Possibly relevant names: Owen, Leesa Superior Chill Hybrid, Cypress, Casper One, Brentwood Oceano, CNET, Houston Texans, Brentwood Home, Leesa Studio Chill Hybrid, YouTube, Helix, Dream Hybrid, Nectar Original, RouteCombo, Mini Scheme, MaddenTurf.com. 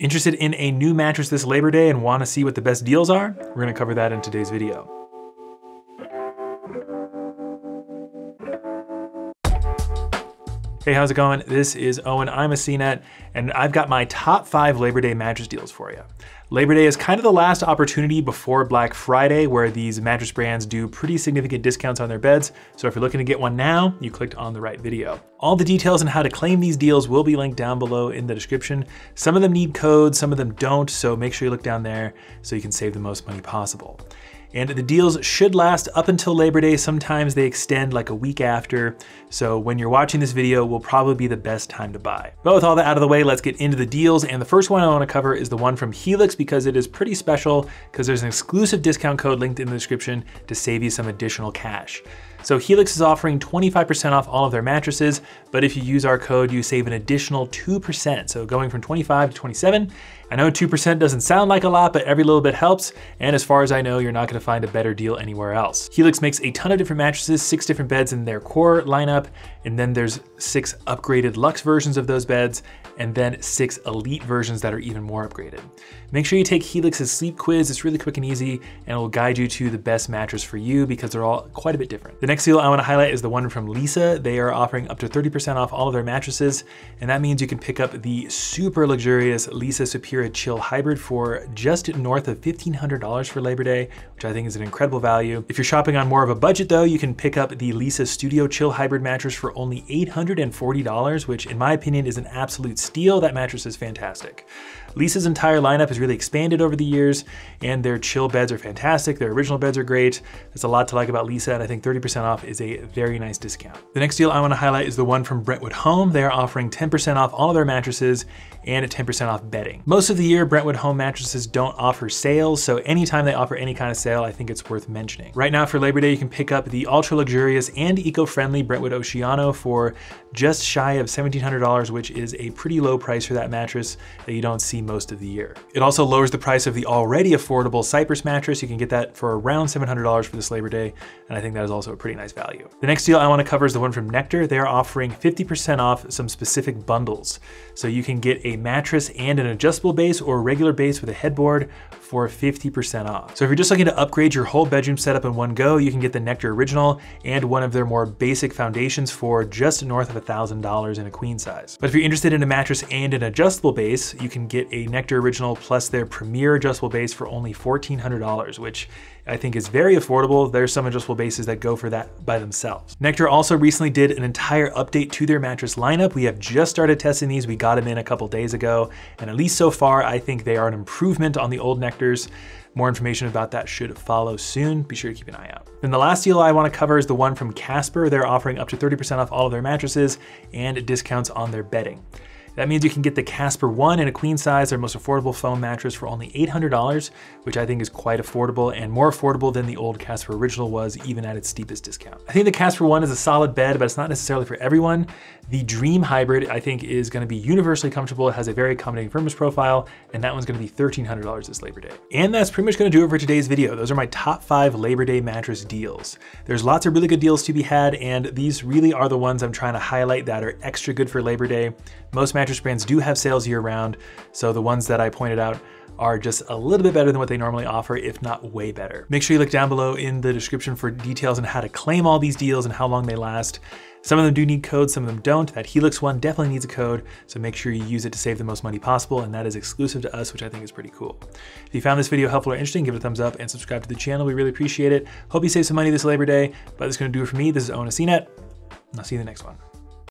Interested in a new mattress this Labor Day and want to see what the best deals are? We're gonna cover that in today's video. Hey, how's it going? This is Owen, I'm a CNET, and I've got my top 5 Labor Day mattress deals for you. Labor Day is kind of the last opportunity before Black Friday where these mattress brands do pretty significant discounts on their beds, so if you're looking to get one now, you clicked on the right video. All the details on how to claim these deals will be linked down below in the description. Some of them need codes, some of them don't, so make sure you look down there so you can save the most money possible. And the deals should last up until Labor Day. Sometimes they extend like a week after. So when you're watching this video will probably be the best time to buy. But with all that out of the way, let's get into the deals. And the first one I wanna cover is the one from Helix because it is pretty special because there's an exclusive discount code linked in the description to save you some additional cash. So Helix is offering 25% off all of their mattresses, but if you use our code, you save an additional 2%. So going from 25 to 27, I know 2% doesn't sound like a lot, but every little bit helps. And as far as I know, you're not gonna find a better deal anywhere else. Helix makes a ton of different mattresses, 6 different beds in their core lineup. And then there's 6 upgraded luxe versions of those beds. And then 6 elite versions that are even more upgraded. Make sure you take Helix's sleep quiz. It's really quick and easy, and it will guide you to the best mattress for you because they're all quite a bit different. The next deal I wanna highlight is the one from Leesa. They are offering up to 30% off all of their mattresses. And that means you can pick up the super luxurious Leesa Superior Chill Hybrid for just north of $1,500 for Labor Day, which I think is an incredible value. If you're shopping on more of a budget though, you can pick up the Leesa Studio Chill Hybrid mattress for only $840, which in my opinion is an absolute steal. That mattress is fantastic. Leesa's entire lineup has really expanded over the years, and their chill beds are fantastic. Their original beds are great. There's a lot to like about Leesa, and I think 30% off is a very nice discount. The next deal I wanna highlight is the one from Brentwood Home. They are offering 10% off all of their mattresses and a 10% off bedding. Most of the year, Brentwood Home mattresses don't offer sales, so anytime they offer any kind of sale, I think it's worth mentioning. Right now for Labor Day, you can pick up the ultra luxurious and eco-friendly Brentwood Oceano for just shy of $1,700, which is a pretty low price for that mattress that you don't see most of the year. It also lowers the price of the already affordable Cypress mattress. You can get that for around $700 for this Labor Day, and I think that is also a pretty nice value. The next deal I want to cover is the one from Nectar. They are offering 50% off some specific bundles. So you can get a mattress and an adjustable base or a regular base with a headboard for 50% off. So if you're just looking to upgrade your whole bedroom setup in one go, you can get the Nectar Original and one of their more basic foundations for just north of $1,000 in a queen size. But if you're interested in a mattress and an adjustable base, you can get a Nectar Original plus their premier adjustable base for only $1,400, which I think is very affordable. There's some adjustable bases that go for that by themselves. Nectar also recently did an entire update to their mattress lineup. We have just started testing these. We got them in a couple days ago, and at least so far, I think they are an improvement on the old Nectars. More information about that should follow soon. Be sure to keep an eye out. Then the last deal I wanna cover is the one from Casper. They're offering up to 30% off all of their mattresses and discounts on their bedding. That means you can get the Casper One in a queen size, their most affordable foam mattress for only $800, which I think is quite affordable and more affordable than the old Casper Original was even at its steepest discount. I think the Casper One is a solid bed, but it's not necessarily for everyone. The Dream Hybrid, I think, is gonna be universally comfortable. It has a very accommodating firmness profile, and that one's gonna be $1,300 this Labor Day. And that's pretty much gonna do it for today's video. Those are my top 5 Labor Day mattress deals. There's lots of really good deals to be had, and these really are the ones I'm trying to highlight that are extra good for Labor Day. Most mattress brands do have sales year round, so the ones that I pointed out are just a little bit better than what they normally offer, if not way better. Make sure you look down below in the description for details on how to claim all these deals and how long they last. Some of them do need codes, some of them don't. That Helix one definitely needs a code, so make sure you use it to save the most money possible, and that is exclusive to us, which I think is pretty cool. If you found this video helpful or interesting, give it a thumbs up and subscribe to the channel. We really appreciate it. Hope you save some money this Labor Day, but that's gonna do it for me. This is Owen of CNET, and I'll see you in the next one.